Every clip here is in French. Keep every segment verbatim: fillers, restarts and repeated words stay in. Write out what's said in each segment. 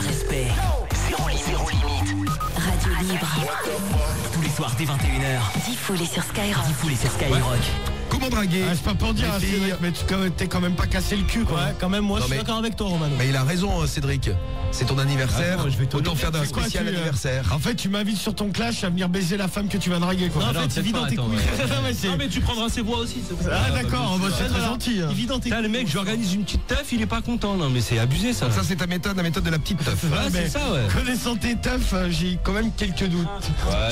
le respect. Zéro limite. Radio Libre. Tous les soirs dès vingt et une heures. Diffoulé sur Skyrock. Diffoulé sur Skyrock. Comment draguer? Ah, c'est pas pour dire, mais, Cédric, mais tu t'es quand même pas cassé le cul, quoi. Ouais, quand même, moi non, je suis d'accord avec toi, Romano. Mais il a raison, Cédric. C'est ton anniversaire. Ah, non, je vais autant faire d'un spécial quoi, tu, anniversaire. En fait, tu m'invites sur ton clash à venir baiser la femme que tu vas draguer, quoi. Non, non en fait, il vit dans tes couilles. Non, mais tu prendras ses voix aussi. Ah, d'accord, c'est très gentil. Il vit dans tes couilles. Le mec, j'organise une petite teuf, il est pas content. Non, mais c'est abusé, ça. Ça, c'est ta méthode, la méthode de la petite teuf. Ouais, c'est ça, ouais. Connaissant tes teufs, j'ai quand même quelques doutes.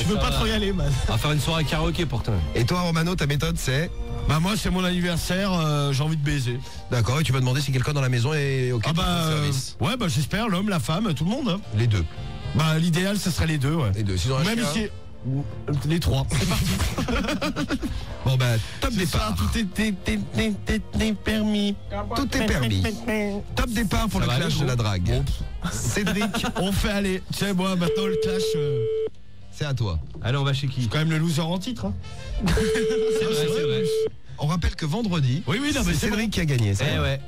Tu veux pas trop y aller, man. On va faire une soirée karaoké pour toi. Et toi, Romano, ta méthode, c'est? Bah moi c'est mon anniversaire, euh, j'ai envie de baiser. D'accord, et tu vas demander si quelqu'un dans la maison est ok. Ah bah service. Ouais bah j'espère, l'homme, la femme, tout le monde hein. Les deux. Bah l'idéal ce serait les deux ouais. Les deux, si même ici. Les trois. C'est parti. Bon bah top départ. Tout est permis. Tout est permis. Top départ pour le clash de la drague. Cédric, on fait aller. Tu sais moi maintenant le clash. Euh... C'est à toi. Alors on va chez qui? C'est quand même le loser en titre. Hein. C'est vrai, c'est vrai. On rappelle que vendredi, oui, oui, c'est Cédric bon. Qui a gagné. Eh ouais. ouais.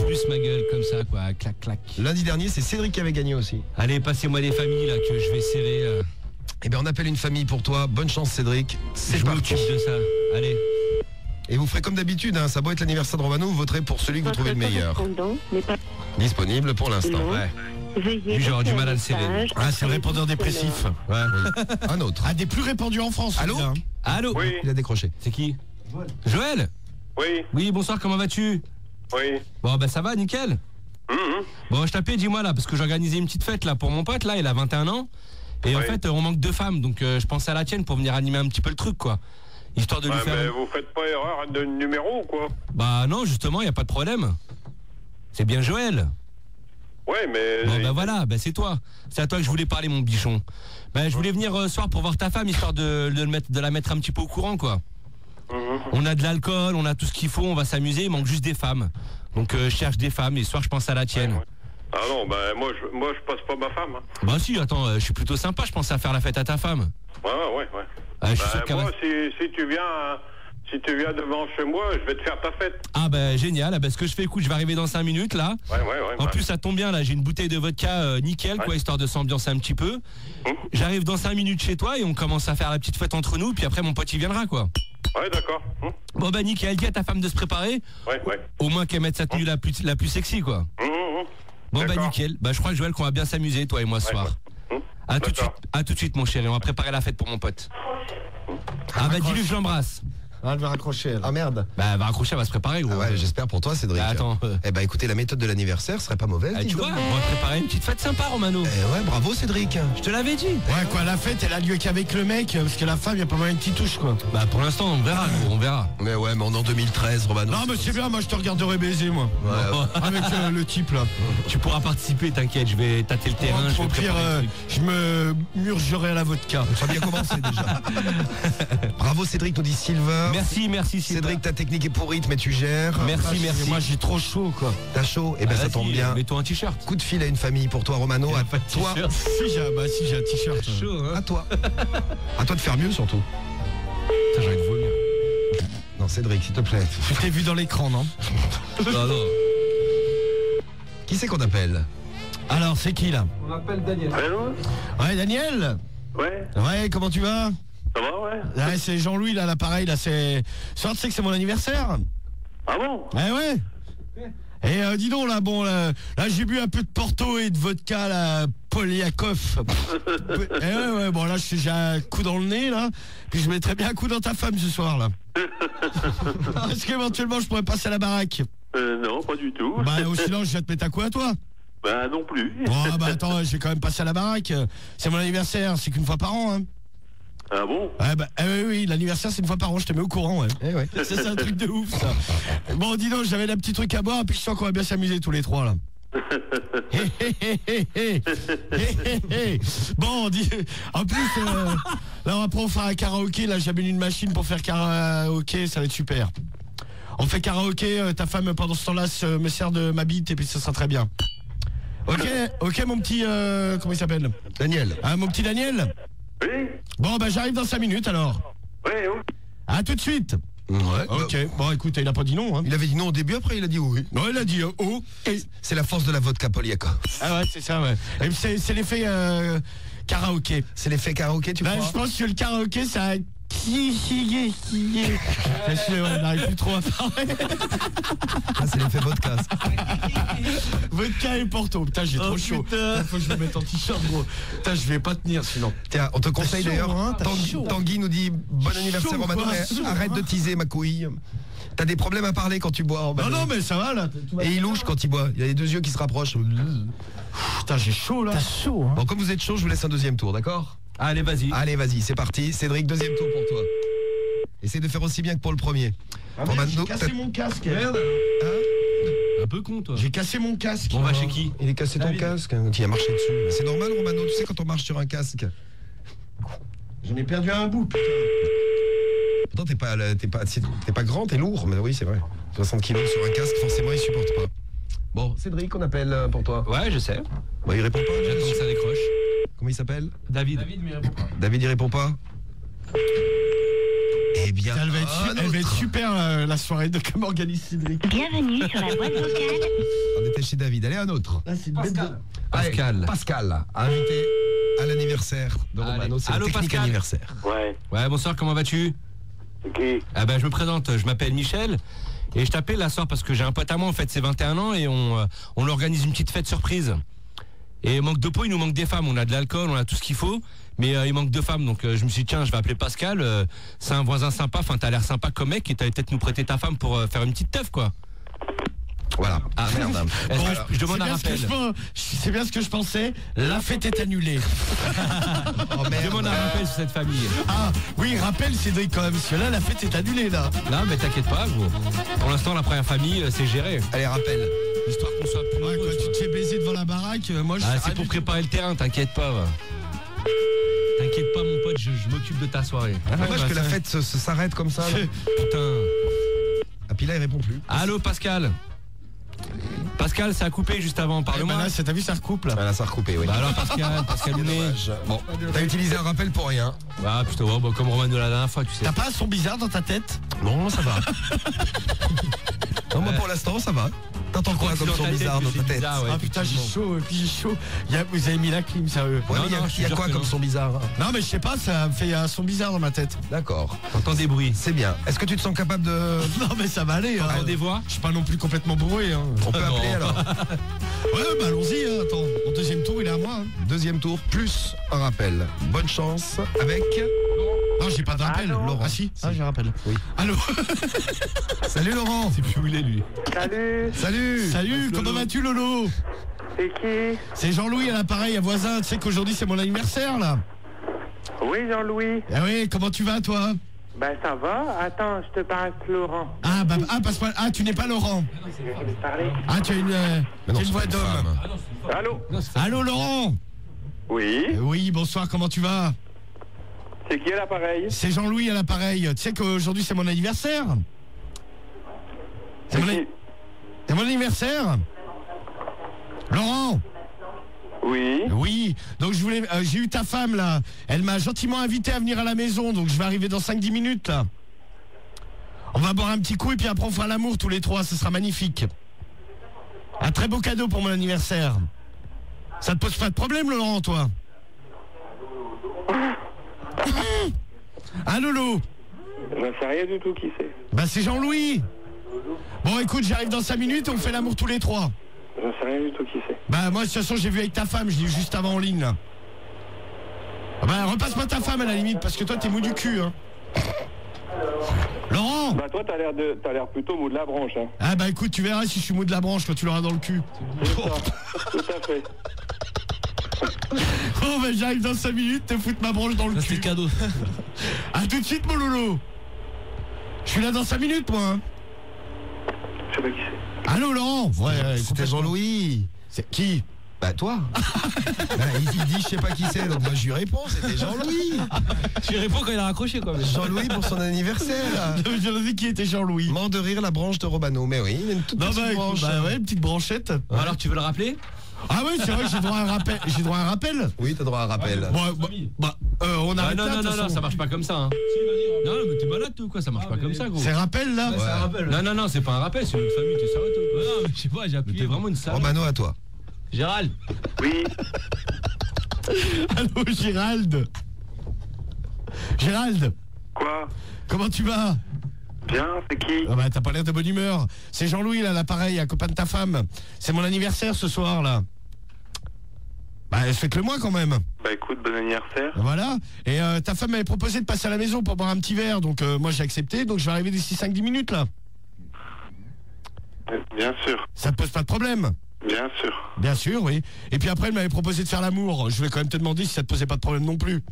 Un plus ma gueule comme ça quoi, clac clac. Lundi dernier, c'est Cédric qui avait gagné aussi. Allez, passez-moi des familles là que je vais serrer. Euh... Eh bien on appelle une famille pour toi. Bonne chance Cédric. C'est parti. Je m'occupe de ça. Allez. Et vous ferez comme d'habitude, hein, ça doit être l'anniversaire de Romano, vous voterez pour celui que vous trouvez le meilleur. Pas... Disponible pour l'instant. Ouais. Du genre du mal à le serrer. Ah, c'est le répondeur dépressif. Ouais. Oui. Un autre. Un des plus répandus en France. Allô? Allô? Oui. Il a décroché. C'est qui? Joël. Joël? Oui. Oui, bonsoir, comment vas-tu? Oui. Bon, ben ça va, nickel. Mmh. Bon, je t'appelais, dis-moi là, parce que j'organisais une petite fête là pour mon pote, là, il a vingt et un ans. Et oui. En fait, on manque deux femmes, donc euh, je pensais à la tienne pour venir animer un petit peu le truc, quoi. Histoire de ouais, lui faire. Mais vous faites pas erreur de numéro ou quoi? Bah non, justement, il n'y a pas de problème. C'est bien Joël. Ouais, mais... Bon, bah voilà, bah, c'est toi. C'est à toi que je voulais parler, mon bichon. Bah, je voulais venir euh, soir pour voir ta femme, histoire de, de, le mettre, de la mettre un petit peu au courant, quoi. Mmh. On a de l'alcool, on a tout ce qu'il faut, on va s'amuser, il manque juste des femmes. Donc, euh, je cherche des femmes, et ce soir, je pense à la tienne. Ouais, ouais. Ah non, bah moi, je, moi, je passe pas ma femme. Hein. Bah si, attends, euh, je suis plutôt sympa, je pensais à faire la fête à ta femme. Ouais, ouais, ouais. Euh, bah, moi, va... si, si tu viens... À... Si tu viens devant chez moi, je vais te faire ta fête. Ah bah génial, ah bah, ce que je fais, écoute, je vais arriver dans cinq minutes là. Ouais, ouais, ouais, en ouais. plus ça tombe bien là, j'ai une bouteille de vodka euh, nickel ouais. quoi, histoire de s'ambiancer un petit peu. Mmh. J'arrive dans cinq minutes chez toi et on commence à faire la petite fête entre nous, puis après mon pote il viendra quoi. Ouais d'accord. Mmh. Bon bah nickel, dis à ta femme de se préparer. Ouais, ouais. Au moins qu'elle mette sa tenue mmh. la, plus, la plus sexy quoi. Mmh, mmh. Bon bah nickel, bah je crois Joël qu'on va bien s'amuser toi et moi ce ouais, soir. Ouais. Mmh. À, tout de suite, à tout de suite mon chéri, on va préparer la fête pour mon pote. Mmh. Ah bah dis-lui je l'embrasse. Ah, elle va raccrocher. Elle. Ah merde. Bah, elle va raccrocher, elle va se préparer, gros. Ah ouais, j'espère pour toi, Cédric. Bah, attends. Euh... Eh bah, écoutez, la méthode de l'anniversaire serait pas mauvaise. Eh, tu vois, on va préparer une petite fête sympa, Romano. Eh ouais, bravo, Cédric. Je te l'avais dit. Ouais, quoi, la fête, elle a lieu qu'avec le mec, parce que la femme, y a pas moyen de t'y touche, quoi. Bah, pour l'instant, on verra, gros, on verra. Mais ouais, mais on est en deux mille treize, Romano. Non, mais c'est bien, moi, je te regarderai baiser, moi. Ouais, ouais. Avec euh, le type, là. Tu pourras participer, t'inquiète, je vais tâter le terrain. Au pire, euh, je me murgerai à la vodka. Ça a bien commencé, déjà. Bravo, Cédric, nous dit Sylvain. Merci, merci Cédric. Cédric, ta technique est pourrite, mais tu gères. Merci, ah, merci. Moi, j'ai trop chaud, quoi. T'as chaud? Eh ben, ah, ça tombe bien. Mets-toi un t-shirt. Coup de fil à une famille pour toi, Romano. À toi. Si j'ai bah, si un t-shirt. Chaud, hein. À toi. À toi de faire mieux, surtout. Putain, j'ai envie de vomir. Non, Cédric, s'il te plaît. Je t'ai vu dans l'écran, non? Non, non. Qui c'est qu'on appelle? Alors, c'est qui, là? On appelle Daniel. Allô? Ouais, Daniel? Ouais. Ouais, comment tu vas? Ça va, ouais. Ouais, c'est Jean-Louis, là, l'appareil, là, c'est... Soit tu sais que c'est mon anniversaire. Ah bon? Eh ouais. Et euh, dis donc, là, bon, là, là j'ai bu un peu de Porto et de vodka, là, Polyakov. Eh ouais, ouais, bon, là, j'ai un coup dans le nez, là, puis je mettrais bien un coup dans ta femme ce soir, là. Est-ce qu'éventuellement, je pourrais passer à la baraque? Euh, non, pas du tout. Bah, au silence, je vais te mettre un coup à toi. Bah, non plus. Bon, bah, attends, je vais quand même passer à la baraque. C'est mon anniversaire, c'est qu'une fois par an, hein. Ah bon? Ah bah, euh, oui, oui, l'anniversaire c'est une fois par an, je te mets au courant, ouais. Eh ouais. Ça c'est un truc de ouf, ça. Bon, dis donc, j'avais un petit truc à boire, puis je sens qu'on va bien s'amuser tous les trois, là. Hey, hey, hey, hey. Hey, hey, hey. Bon, on dit... En plus, euh, là, on va prendre un karaoké, là, j'amène une machine pour faire karaoké, ça va être super. On fait karaoké, euh, ta femme, pendant ce temps-là, se, me sert de ma bite, et puis ça sera très bien. Ok, ok, mon petit... Euh, comment il s'appelle? Daniel. Ah, mon petit Daniel? Oui. Bon, bah j'arrive dans cinq minutes alors. Oui, oui. À tout de suite. Ouais. Ok. Bah, bon, écoute, il a pas dit non. Hein. Il avait dit non au début, après il a dit oui. Non, il a dit euh, oh. Et... c'est la force de la vodka Polyakov. Ah ouais, c'est ça, ouais. C'est l'effet euh, karaoké. C'est l'effet karaoké, tu vois. Bah, je pense que le karaoké, ça. Qui, qui, qui, on n'arrive plus trop à parler. Ah, c'est l'effet vodka. Vodka et Porto. Putain, j'ai oh, trop chaud. Putain, faut que je me mette en t-shirt, gros. Putain, je vais pas tenir sinon. Tiens, on te conseille d'ailleurs. Hein, Tanguy, Tanguy nous dit bon anniversaire, Romano. Arrête hein. de teaser ma couille. T'as des problèmes à parler quand tu bois. En non, non, mais ça va là. Et il louche quand il boit. Il y a les deux yeux qui se rapprochent. Putain, j'ai chaud là. T'as chaud. Hein. Bon, comme vous êtes chaud, je vous laisse un deuxième tour, d'accord? Allez, vas-y. Allez, vas-y, c'est parti. Cédric, deuxième tour pour toi. Essaye de faire aussi bien que pour le premier. Ah bon, j'ai cassé mon casque. Merde. Hein, un peu con, toi. J'ai cassé mon casque. On va chez qui? Il est cassé ton casque. Il a marché dessus. C'est normal, Romano, tu sais, quand on marche sur un casque. J'en ai perdu un bout, putain. Pourtant, t'es pas, pas, pas grand, t'es lourd. Mais oui, c'est vrai. soixante kilos sur un casque, forcément, il supporte pas. Bon, Cédric, on appelle pour toi. Ouais, je sais. Bah, il répond pas. J'attends que ça décroche. Comment il s'appelle? David. David, mais il répond pas. David, il répond pas. Eh bien, ça, elle, va être, oh, elle va être super euh, la soirée de comment organise Cédric. Bienvenue sur la boîte vocale. On était chez David. Allez, un autre. Ah, c'est Pascal. Pascal. Allez, Pascal, invité à l'anniversaire de Romano. C'est le technique anniversaire. Ouais. Ouais, bonsoir, comment vas-tu? Okay. Ah ben, je me présente, je m'appelle Michel. Et je t'appelle la soirée parce que j'ai un pote à moi, en fait, c'est vingt et un ans. Et on, euh, on organise une petite fête surprise. Et manque de peau, il nous manque des femmes. On a de l'alcool, on a tout ce qu'il faut, mais euh, il manque de femmes. Donc euh, je me suis dit, tiens, je vais appeler Pascal. Euh, c'est un voisin sympa. Enfin, t'as l'air sympa comme mec, et t'allais peut-être nous prêter ta femme pour euh, faire une petite teuf, quoi. Voilà. Ah merde. Bon, je, je demande un rappel. C'est bien ce que je pensais. La fête est annulée. Oh, je demande un rappel sur cette famille. Ah oui, rappel, Cédric, quand même, parce que là, la fête est annulée, là. Non, mais t'inquiète pas, gros. Pour l'instant, la première famille, c'est géré. Allez, rappel. Histoire qu'on soit plus ouais, heureux, quand tu te fais baiser devant la baraque, moi je... Ah, c'est pour préparer le terrain, t'inquiète pas. Va. T'inquiète pas, mon pote, je, je m'occupe de ta soirée. Ah, dommage ah, bah, que la fête s'arrête comme ça. Là. Putain. Ah, puis là, il répond plus. Allô, Pascal. Pascal, ça a coupé juste avant, pardon. Ah, t'as vu, ça recoupe là. Ah, là, ça a recoupé, oui. Bah alors, Pascal, Pascal, bon, t'as utilisé un rappel pour rien. Bah, putain, ouais, bah, comme Romain de la dernière fois, tu sais. T'as pas un son bizarre dans ta tête? Non, ça va. Non, moi, pour l'instant, ça va. T'entends quoi comme son bizarre dans ta tête? Ah putain, j'ai chaud, et puis j'ai chaud. Vous avez mis la clim, sérieux. Il y a quoi comme son bizarre? Non, mais je sais pas, ça me fait un son bizarre dans ma tête. D'accord. T'entends des bruits. C'est bien. Est-ce que tu te sens capable de... Non, mais ça va aller. T'entends des voix? Je suis pas non plus complètement bourré. On peut appeler alors. Ouais, bah allons-y. Attends, mon deuxième tour, il est à moi. Deuxième tour, plus un rappel. Bonne chance avec... Non, j'ai pas de rappel, Laurent. Ah si, ah, j'ai un rappel. Oui. Allô. Salut Laurent. C'est plus où il est, lui. Salut. Salut. Salut, comment vas-tu, Lolo? C'est qui? C'est Jean-Louis à l'appareil, à voisin. Tu sais qu'aujourd'hui c'est mon anniversaire là. Oui, Jean-Louis. Eh oui, comment tu vas, toi? Bah ça va. Attends, je te passe Laurent. Ah bah ah, passe pas. Ah, tu n'es pas Laurent. Ah, tu as une, euh, non, une voix d'homme. Ah, ah, allô. Non, allô Laurent. Oui. Eh oui, bonsoir, comment tu vas? C'est qui à l'appareil? C'est Jean-Louis à l'appareil. Tu sais qu'aujourd'hui c'est mon anniversaire. C'est mon, an... mon anniversaire. Laurent. Oui. Oui. Donc je voulais, euh, j'ai eu ta femme là. Elle m'a gentiment invité à venir à la maison. Donc je vais arriver dans cinq dix minutes là. On va boire un petit coup et puis après on fera l'amour tous les trois. Ce sera magnifique. Un très beau cadeau pour mon anniversaire. Ça te pose pas de problème, Laurent, toi? Ah, Lolo? Bah, c'est rien du tout, qui c'est? Bah, c'est Jean-Louis. Bon, écoute, j'arrive dans cinq minutes et on fait l'amour tous les trois. Je sais rien du tout, qui c'est? Bah, moi, de toute façon, j'ai vu avec ta femme, je l'ai vu juste avant en ligne, là. Bah, repasse pas ta femme à la limite, parce que toi, t'es mou du cul, hein. Laurent? Bah, toi, t'as l'air de... t'as l'air plutôt mou de la branche, hein. Ah, bah, écoute, tu verras si je suis mou de la branche quand tu l'auras dans le cul. Tout à fait. Oh bah j'arrive dans cinq minutes, te foutre ma branche dans le cul. C'est cadeau. A tout de suite, mon Lolo. Je suis là dans cinq minutes, moi, hein. Je sais pas qui c'est. Allô Laurent. Ouais, c'était Jean-Louis. C'est qui? Bah toi. Bah, il dit je sais pas qui c'est, donc moi je lui réponds, c'était Jean-Louis. Je lui réponds quand il a raccroché quoi. Jean-Louis pour son anniversaire. Je me dis qui était Jean-Louis. Mort de rire la branche de Romano, mais oui, une toute non, petite bah, branche. Bah ouais, une petite branchette. Ouais. Alors tu veux le rappeler? Ah oui, c'est vrai que j'ai droit à un rappel. J'ai droit à un rappel. Oui, t'as droit à un rappel. Ouais, bah, bah, bah, euh, on arrête. Ah, non, non, non, non, ça marche pas comme ça. Hein. Non, mais t'es malade ou quoi? Ça marche ah, pas comme ça, gros. C'est rappel là ouais. C'est un rappel. Ouais. Non, non, non, c'est pas un rappel, c'est une famille, t'es sérieux toi? Non, mais je sais pas, j'ai appuyé. T'es vraiment une sale. Romano à toi. Gérald. Oui. Allô, Gérald. Gérald. Quoi? Comment tu vas? Bien, c'est qui? Ah bah t'as pas l'air de bonne humeur. C'est Jean-Louis là, l'appareil, un copain de ta femme. C'est mon anniversaire ce soir là. Bah faites-le moi quand même. Bah écoute, bon anniversaire. Voilà. Et euh, ta femme m'avait proposé de passer à la maison pour boire un petit verre. Donc euh, moi j'ai accepté, donc je vais arriver d'ici cinq dix minutes là. Bien sûr. Ça te pose pas de problème? Bien sûr. Bien sûr, oui. Et puis après elle m'avait proposé de faire l'amour. Je vais quand même te demander si ça te posait pas de problème non plus.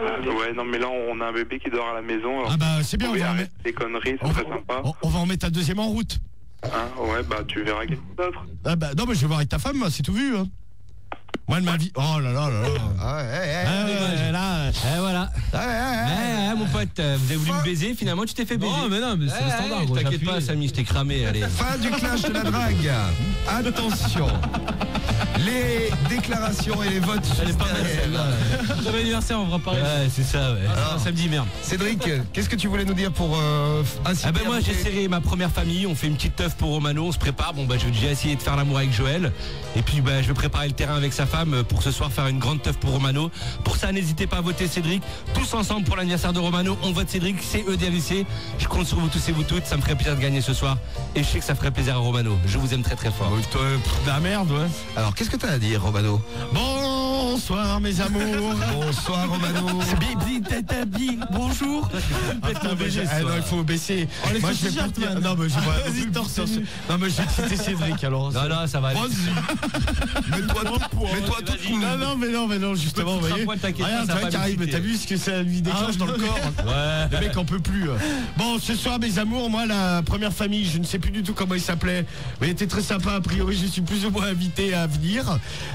Ouais, non mais là on a un bébé qui dort à la maison. Ah bah c'est bien, on, on va en mettre des conneries, c'est très sympa. On, on va en mettre un deuxième en route. Hein, ouais bah tu verras quelqu'un d'autre. Ah bah non mais je vais voir avec ta femme, c'est tout vu. Hein. Moi elle m'a vie. Oh là là là là. Ah ouais, ouais, là. Eh voilà. Ouais, mon pote, vous avez voulu me baiser, finalement tu t'es fait baiser. Non mais non, mais c'est le standard. T'inquiète pas, Samy, je t'ai cramé. Allez. Fin du clash de la drague. Attention. Les déclarations et les votes. Elle est pas mal. Bon anniversaire, on va parler. Ouais, c'est ça. Ouais. Ah, alors, samedi, merde. Cédric, qu'est-ce que tu voulais nous dire pour euh, inciter? Ah ben moi, j'ai serré ma première famille. On fait une petite teuf pour Romano. On se prépare. Bon bah je vais déjà essayer de faire l'amour avec Joël. Et puis bah je vais préparer le terrain avec sa femme pour ce soir faire une grande teuf pour Romano. Pour ça, n'hésitez pas à voter Cédric. Tous ensemble pour l'anniversaire de Romano. On vote Cédric. C'est E D L C. Je compte sur vous tous et vous toutes. Ça me ferait plaisir de gagner ce soir. Et je sais que ça ferait plaisir à Romano. Je vous aime très très fort. La merde, ouais. Alors qu'est-ce que t'as à dire, Romano? Bonsoir mes amours. Bonsoir Romano. Bibi tata bi. Bonjour. Il faut baisser. Moi je vais partir. Non mais je vais. Non mais je vais citer Cédric alors. Non non ça va aller. Mets-toi tout. Mets-toi tout. Non non mais non mais non justement. Regarde, t'arrives, mais t'as vu ce que ça lui déclenche dans le corps. Ouais. Le mec en peut plus. Bon ce soir mes amours, moi la première famille, je ne sais plus du tout comment il s'appelait, mais il était très sympa a priori. Je suis plus ou moins invité à venir.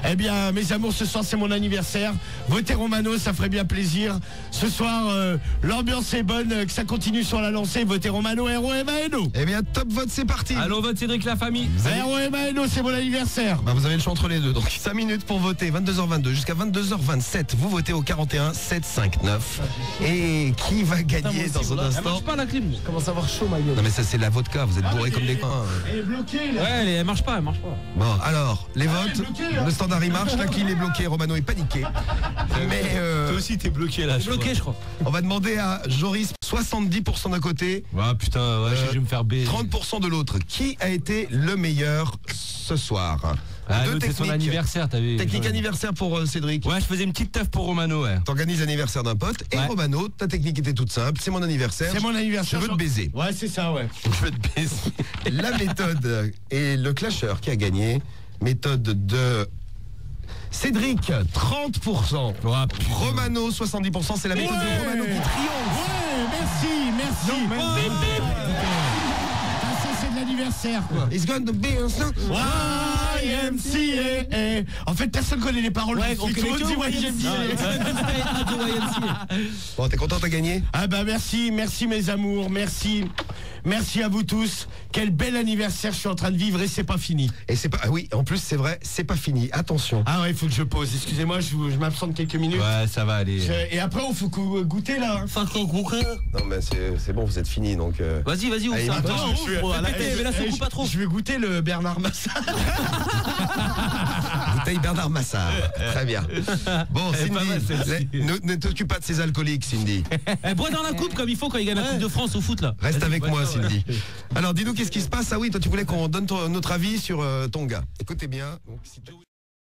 Eh bien mes amours, ce soir c'est mon anniversaire. Votez Romano, ça ferait bien plaisir. Ce soir, euh, l'ambiance est bonne, euh, que ça continue sur la lancée. Votez Romano, R O M A N O. Eh bien, top vote, c'est parti. Allons, vote Cédric, la famille. R O M A N O, c'est mon anniversaire. Bah, vous avez le choix entre les deux. Donc, cinq minutes pour voter, vingt-deux heures vingt-deux jusqu'à vingt-deux heures vingt-sept. Vous votez au quarante et un sept cinquante-neuf. Et qui va gagner dans un instant? Elle marche pas la clim. Je commence à avoir chaud, ma gueule. Non, mais ça, c'est la vodka. Vous êtes bourrés comme des coins. Elle est bloquée, là. Ouais, elle marche pas, elle marche pas. Bon, alors, les votes. Le standard, il marche. La clim est bloquée. Romano est paniqué. Mais euh, toi aussi t'es bloqué là. Bloqué je crois. On va demander à Joris soixante-dix pour cent d'un côté. Ah putain, ouais, euh, je vais me faire B. trente pour cent de l'autre. Qui a été le meilleur ce soir? Ah, c'est son anniversaire, t'as vu. Technique anniversaire pour euh, Cédric. Ouais, je faisais une petite teuf pour Romano. Ouais. T'organises l'anniversaire d'un pote et ouais. Romano, ta technique était toute simple. C'est mon anniversaire. C'est mon anniversaire. Je veux te baiser. Ouais, c'est ça, ouais. Je veux te baiser. La méthode et le clasheur qui a gagné. Méthode de Cédric, trente pour cent. Ouais, Romano, soixante-dix pour cent. C'est la méthode ouais de Romano qui triomphe. Ouais, merci, merci. Non, mais... oh, bip, bip. Ah, ça, c'est de l'anniversaire, quoi. It's going to be a song. Y M C A. En fait, personne connaît les paroles. Ouais, on connaît Y M C A. Bon, t'es content, t'as gagné? Ah bah merci, merci mes amours, merci. Merci à vous tous. Quel bel anniversaire je suis en train de vivre et c'est pas fini. Et c'est pas. Oui, en plus c'est vrai, c'est pas fini. Attention. Ah ouais, il faut que je pose. Excusez-moi, je, je m'absente quelques minutes. Ouais, ça va aller. Je, et après, on faut goûter là. Hein. Non mais c'est bon, vous êtes fini donc. Euh... Vas-y, vas-y. Ouvre ça. Attends, je suis à péter, mais là ça coupe pas trop. Je vais goûter le Bernard Massard. Bouteille Bernard Massard. Très bien. Bon, Cindy, ne t'occupe pas de ces alcooliques, Cindy. Bois dans la coupe comme il faut quand il gagne la Coupe de France au foot là. Reste avec moi. Cindy. Alors dis-nous qu'est-ce qui se passe. Ah oui, toi tu voulais qu'on donne ton, notre avis sur euh, ton gars. Écoutez bien. Donc, si